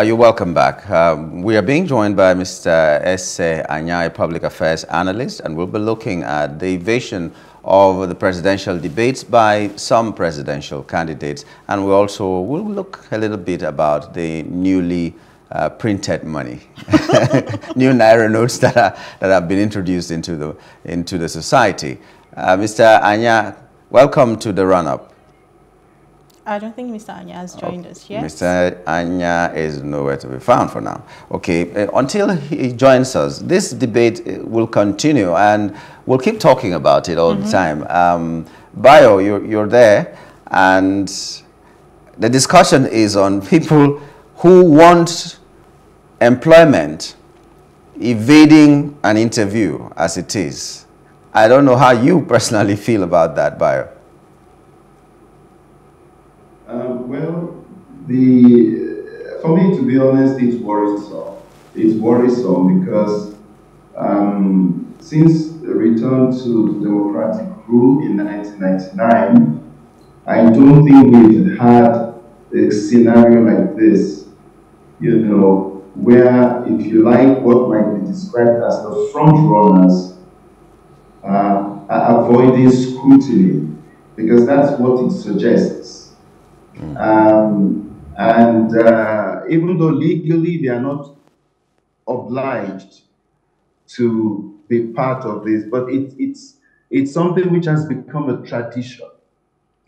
You're welcome back. We are being joined by Mr. S.A. Anya, a public affairs analyst, and we'll be looking at the vision of the presidential debates by some presidential candidates. And we also will look a little bit about the newly printed money, new Naira notes that have been introduced into the society. Mr. Anya, welcome to The Run-Up. I don't think Mr. Anya has joined us yet. Mr. Anya is nowhere to be found for now. Okay, until he joins us, this debate will continue and we'll keep talking about it all the time. Bio, you're there, and the discussion is on people who want employment evading an interview as it is. I don't know how you personally feel about that, Bio. Well, for me, to be honest, it's worrisome. It's worrisome because since the return to democratic rule in 1999, I don't think we've had a scenario like this, you know, where, if you like, what might be described as the front runners are avoiding scrutiny, because that's what it suggests. Even though legally they are not obliged to be part of this, but it's something which has become a tradition,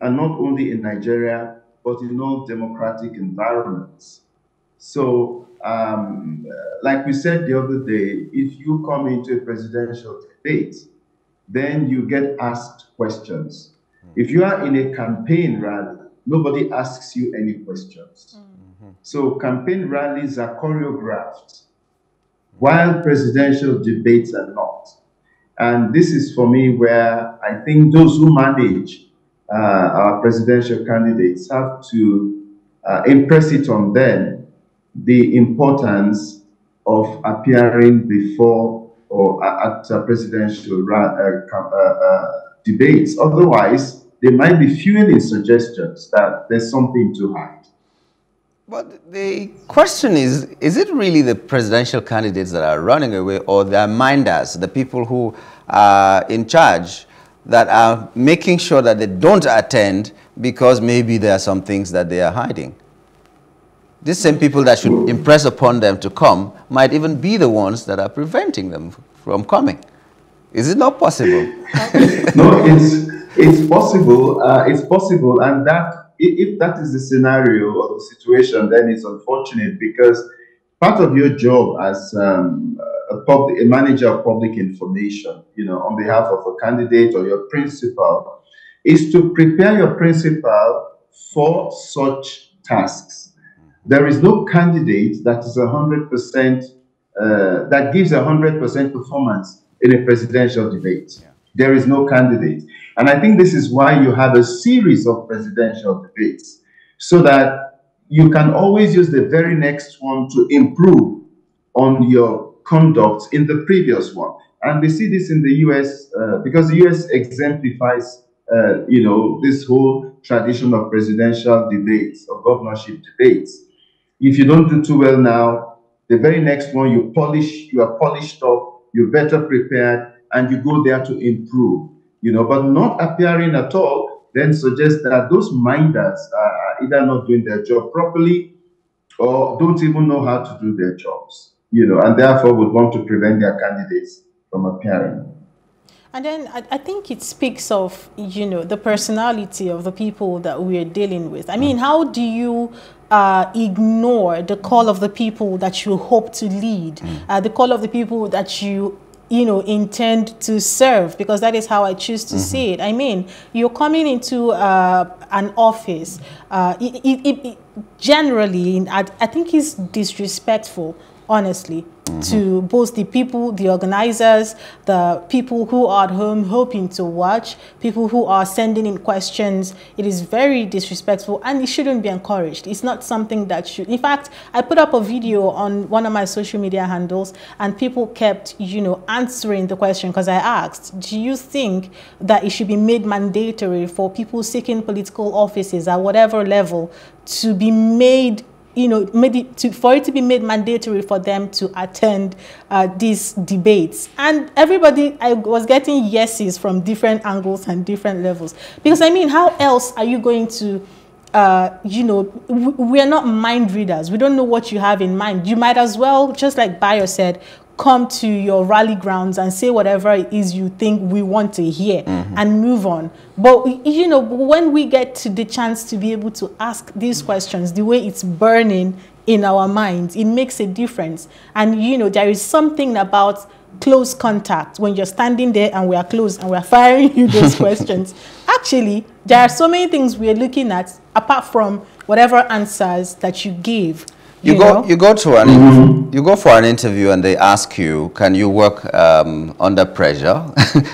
and not only in Nigeria but in all democratic environments. So like we said the other day, if you come into a presidential debate, then you get asked questions. If you are in a campaign rally, nobody asks you any questions. So campaign rallies are choreographed, while presidential debates are not. And this is, for me, where I think those who manage our presidential candidates have to impress it on them, the importance of appearing before or at presidential debates. Otherwise, they might be fueling suggestions that there's something to hide. But the question is it really the presidential candidates that are running away, or their minders, the people who are in charge, that are making sure that they don't attend because maybe there are some things that they are hiding? These same people that should impress upon them to come might even be the ones that are preventing them from coming. Is it not possible? No, it's possible. It's possible, and that if that is the scenario or the situation, then it's unfortunate, because part of your job as a manager of public information, you know, on behalf of a candidate or your principal, is to prepare your principal for such tasks. There is no candidate that is 100% that gives 100% performance in a presidential debate. Yeah. There is no candidate. And I think this is why you have a series of presidential debates, so that you can always use the very next one to improve on your conduct in the previous one. And we see this in the US, because the US exemplifies, you know, this whole tradition of presidential debates, of governorship debates. If you don't do too well now, the very next one you polish, you are polished up, you're better prepared, and you go there to improve. You know, but not appearing at all then suggests that those minders are either not doing their job properly or don't even know how to do their jobs, you know, and therefore would want to prevent their candidates from appearing. And then I think it speaks of, you know, the personality of the people that we are dealing with. I mean, how do you ignore the call of the people that you hope to lead, the call of the people that you know, intend to serve? Because that is how I choose to see it. I mean, you're coming into an office. Generally, I think it's disrespectful, honestly, to both the people, the organizers, the people who are at home hoping to watch, people who are sending in questions. It is very disrespectful, and it shouldn't be encouraged. It's not something that should. In fact, I put up a video on one of my social media handles, and people kept, you know, answering the question, because I asked, do you think that it should be made mandatory for people seeking political offices at whatever level to be made you know, made it to, for it to be made mandatory for them to attend these debates. And everybody, I was getting yeses from different angles and different levels. Because, I mean, how else are you going to, you know, we are not mind readers. We don't know what you have in mind. You might as well, just like Bayo said, come to your rally grounds and say whatever it is you think we want to hear, mm-hmm. and move on. But, you know, when we get to the chance to be able to ask these questions, the way it's burning in our minds, it makes a difference. And, you know, there is something about close contact when you're standing there and we are close and we're firing you those questions. Actually, there are so many things we're looking at apart from whatever answers that you gave. You go for an interview and they ask you, can you work under pressure?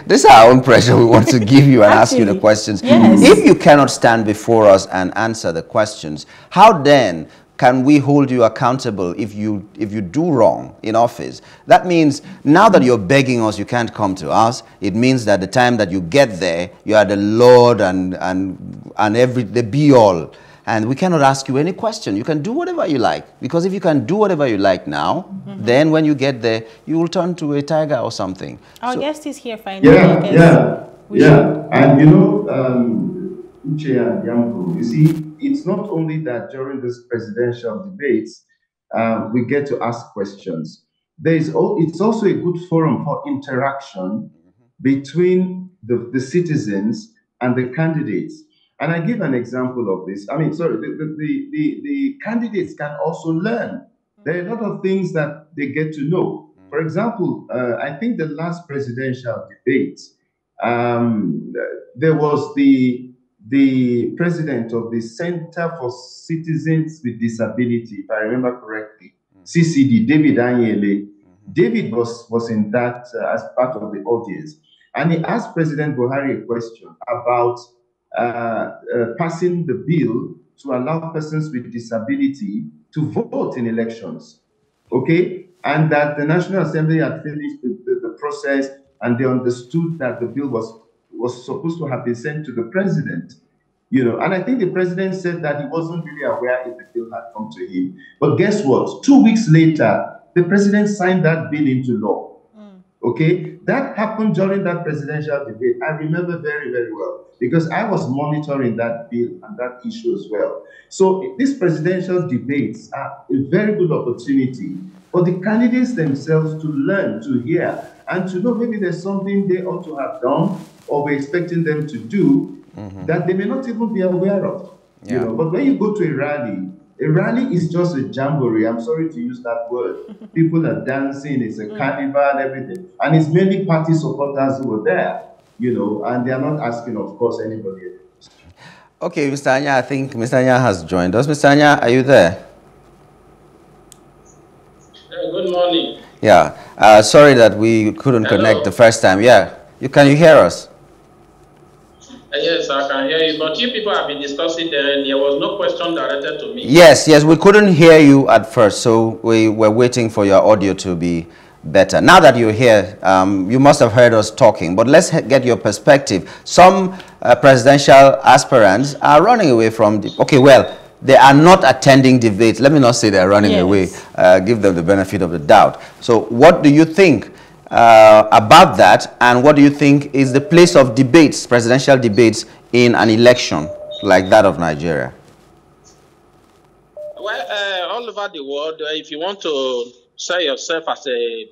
These are our own pressure we want to give you and ask you the questions. Yes. If you cannot stand before us and answer the questions, how then can we hold you accountable if you do wrong in office? That means now that you're begging us, you can't come to us. It means that the time that you get there, you are the Lord and the be-all. And we cannot ask you any question. You can do whatever you like. Because if you can do whatever you like now, mm-hmm. then when you get there, you will turn to a tiger or something. Our guest is here finally. And you know, Uche and Yambu, you see, it's not only that during these presidential debates, we get to ask questions. It's also a good forum for interaction between the citizens and the candidates. And I give an example of this. I mean, sorry, the candidates can also learn. There are a lot of things that they get to know. For example, I think the last presidential debate, there was the president of the Center for Citizens with Disability, if I remember correctly, CCD, David Aniele. David was in that as part of the audience. And he asked President Buhari a question about passing the bill to allow persons with disability to vote in elections, okay? And that the National Assembly had finished the process and they understood that the bill was supposed to have been sent to the president, you know? And I think the president said that he wasn't really aware if the bill had come to him. But guess what? 2 weeks later, the president signed that bill into law, okay? That happened during that presidential debate. I remember very, very well, because I was monitoring that bill and that issue as well. So these presidential debates are a very good opportunity for the candidates themselves to learn, to hear, and to know maybe there's something they ought to have done or we're expecting them to do that they may not even be aware of. Yeah. You know? But when you go to a rally is just a jamboree. I'm sorry to use that word. People are dancing, it's a carnival and everything. And it's mainly party supporters who were there. You know, and they are not asking, of course, anybody else. Okay, Mr. Anya, I think Mr. Anya has joined us. Mr. Anya, are you there? Good morning. Yeah, sorry that we couldn't connect the first time. Yeah, can you hear us? Yes, I can hear you, but you people have been discussing there was no question directed to me. Yes, yes, we couldn't hear you at first, so we were waiting for your audio to be better. Now that you're here, you must have heard us talking, but let's get your perspective. Some presidential aspirants are running away from, they are not attending debates. Let me not say they're running away. Give them the benefit of the doubt. So what do you think about that, and what do you think is the place of debates, presidential debates, in an election like that of Nigeria? Well, all over the world, if you want to say yourself as a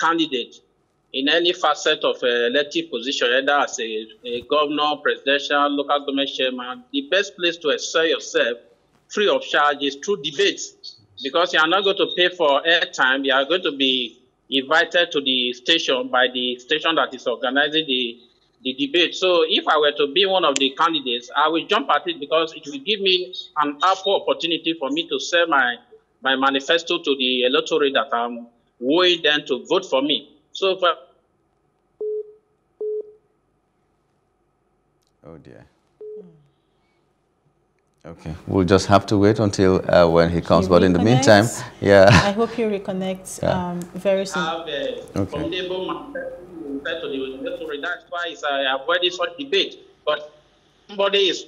candidate in any facet of elective position, either as a governor, presidential, local government chairman, the best place to excel yourself free of charge is through debates, because you are not going to pay for airtime. You are going to be invited to the station by the station that is organizing the debate. So if I were to be one of the candidates, I will jump at it because it will give me an ample opportunity for me to sell my manifesto to the electorate that I'm wooing them to vote for me. So far. Oh dear. Okay, we'll just have to wait until when he comes. But in the meantime, I hope he reconnects very soon. That's why I avoided such debate. But somebody is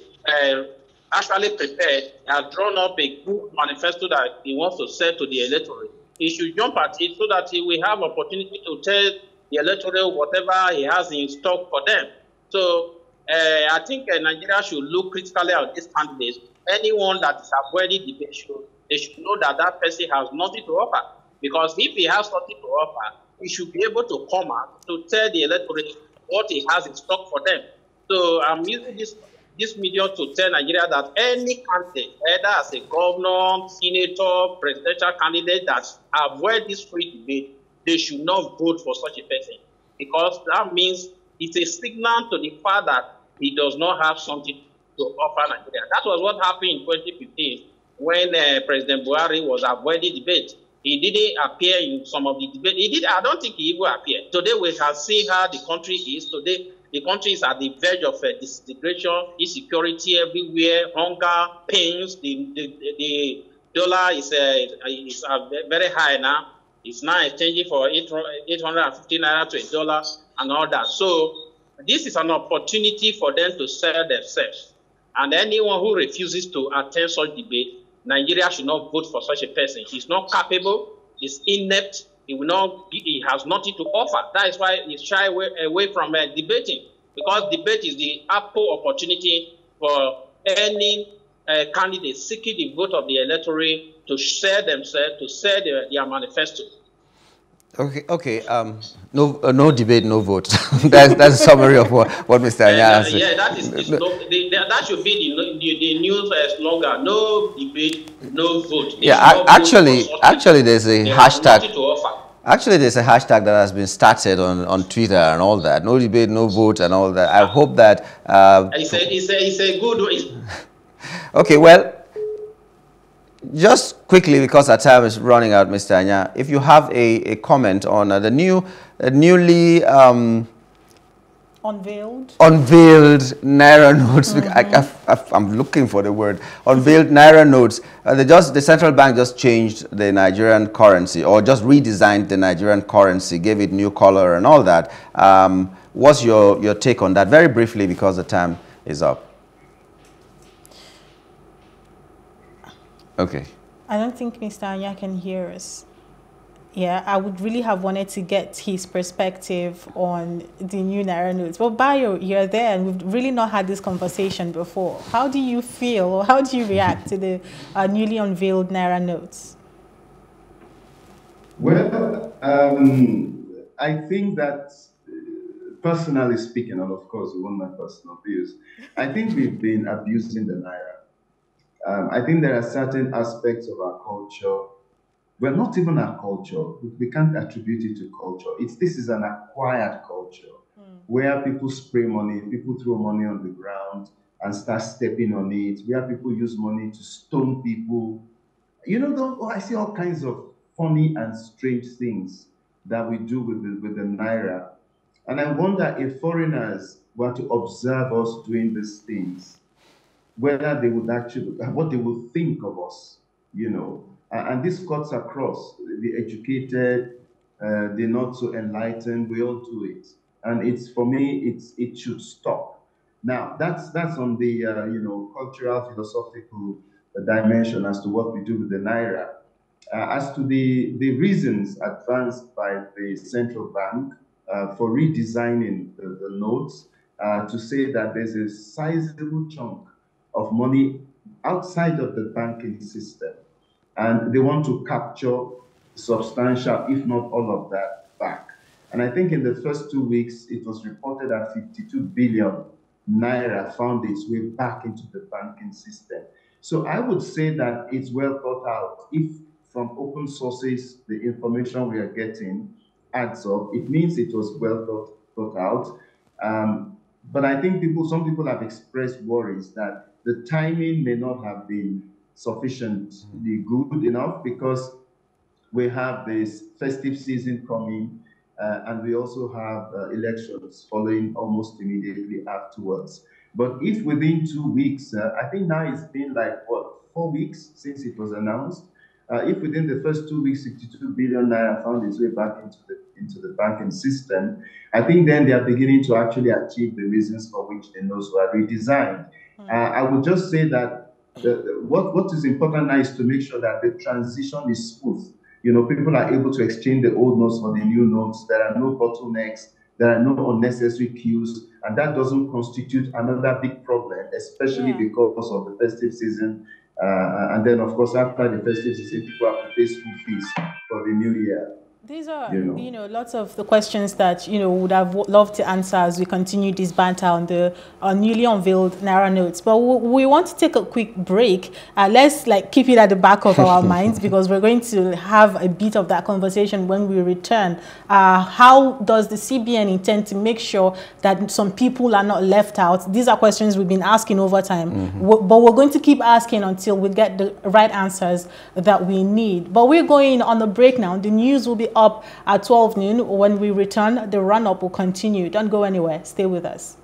actually prepared, has drawn up a good manifesto that he wants to sell to the electorate. He should jump at it so that he will have opportunity to tell the electorate whatever he has in stock for them. So I think Nigeria should look critically at these candidates. Anyone that is avoiding debate, they should know that that person has nothing to offer. Because if he has nothing to offer, he should be able to come out to tell the electorate what he has in stock for them. So I'm using this medium to tell Nigeria that any candidate, either as a governor, senator, presidential candidate that avoid this free debate, they should not vote for such a person. Because that means it's a signal to the fact that he does not have something to offer Nigeria. That was what happened in 2015 when President Buhari was avoiding debate. He didn't appear in some of the debate. I don't think he even appeared. Today we can see how the country is today. The country is at the verge of disintegration, insecurity everywhere, hunger, pains. The dollar is very high now. It's now exchanging for 850 naira to $1 and all that. So this is an opportunity for them to sell themselves. And anyone who refuses to attend such debate, Nigeria should not vote for such a person. He's not capable. He's inept. He has nothing to offer. That is why he shy away from debating, because debate is the ample opportunity for any candidate seeking the vote of the electorate to share themselves, to share their manifesto. Okay. No debate, no vote. that's a summary of what Mr. Anya said. Yeah, that is that should be the new slogan. No debate, no vote. Yeah, actually, there's a hashtag. Actually, there's a hashtag that has been started on Twitter and all that. No debate, no vote, and all that. I hope that. It's a good way. Okay, well. Just quickly, because our time is running out, Mr. Anya, if you have a comment on the newly unveiled Naira notes, I'm looking for the word, unveiled Naira notes, the central bank just changed the Nigerian currency, or just redesigned the Nigerian currency, gave it new color and all that. What's your take on that? Very briefly, because the time is up. Okay. I don't think Mr. Anya can hear us. Yeah, I would really have wanted to get his perspective on the new Naira notes. But Bayo, you're there, and we've really not had this conversation before. How do you feel, or how do you react to the newly unveiled Naira notes? Well, I think that, personally speaking, and of course, you want my personal views, I think we've been abusing the Naira. I think there are certain aspects of our culture, well, not even our culture, we can't attribute it to culture. This is an acquired culture where people spray money, people throw money on the ground and start stepping on it, where people use money to stone people. You know, I see all kinds of funny and strange things that we do with the Naira. And I wonder if foreigners were to observe us doing these things, whether they would actually, what they would think of us, you know. And this cuts across the educated, the not so enlightened, we all do it. And for me, it should stop. Now, that's on the, cultural, philosophical dimension as to what we do with the Naira. As to the reasons advanced by the central bank for redesigning the notes, to say that there's a sizable chunk of money outside of the banking system, and they want to capture substantial, if not all of that, back. And I think in the first 2 weeks, it was reported that 52 billion Naira found its way back into the banking system. So I would say that it's well thought out. If from open sources, the information we are getting adds up, it means it was well thought out. But I think some people have expressed worries that the timing may not have been sufficiently good enough, because we have this festive season coming, and we also have elections following almost immediately afterwards. But if within 2 weeks, I think now it's been like, what, 4 weeks since it was announced, if within the first 2 weeks, 62 billion Naira found its way back into the banking system, I think then they are beginning to actually achieve the reasons for which the notes were redesigned. I would just say that what is important now is to make sure that the transition is smooth. You know, people are able to exchange the old notes for the new notes. There are no bottlenecks. There are no unnecessary queues. And that doesn't constitute another big problem, especially because of the festive season. And then, of course, after the festive season, people have to pay school fees for the new year. These are, lots of the questions that, would have loved to answer as we continue this banter on the newly unveiled Naira notes. But we want to take a quick break. Let's keep it at the back of our minds, because we're going to have a bit of that conversation when we return. How does the CBN intend to make sure that some people are not left out? These are questions we've been asking over time, but we're going to keep asking until we get the right answers that we need. But we're going on the break now. The news will be up at 12 noon. When we return, the run-up will continue. Don't go anywhere. Stay with us.